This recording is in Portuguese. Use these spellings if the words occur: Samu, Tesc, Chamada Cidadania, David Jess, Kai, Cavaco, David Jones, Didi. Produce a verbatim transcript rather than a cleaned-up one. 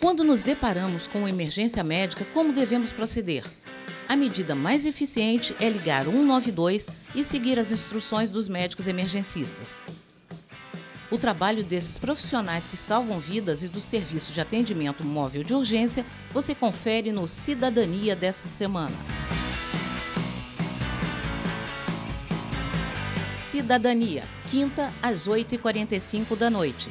Quando nos deparamos com uma emergência médica, como devemos proceder? A medida mais eficiente é ligar um nove dois e seguir as instruções dos médicos emergencistas. O trabalho desses profissionais que salvam vidas e do Serviço de Atendimento Móvel de Urgência, você confere no Cidadania desta semana. Cidadania, quinta às oito e quarenta e cinco da noite.